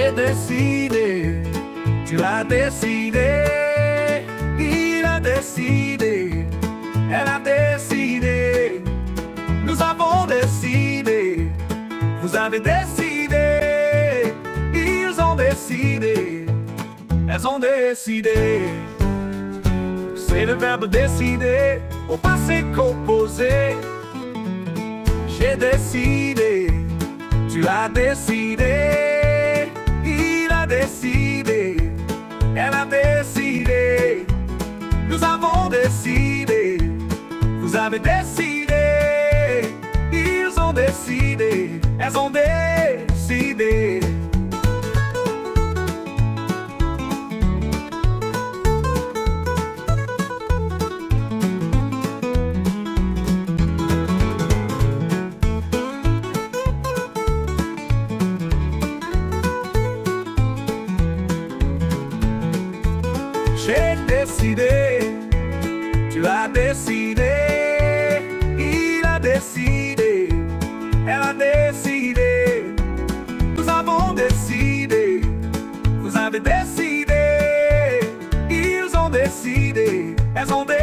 J'ai décidé, tu as décidé, il a décidé, elle a décidé, nous avons décidé, vous avez décidé, ils ont décidé, elles ont décidé. C'est le verbe décider au passé composé. J'ai décidé, tu as décidé, il a décidé, elle a décidé, nous avons décidé, vous avez décidé, ils ont décidé, elles ont décidé. J'ai décidé, tu as décidé, il a décidé, elle a décidé, nous avons décidé, vous avez décidé, ils ont décidé, elles ont décidé.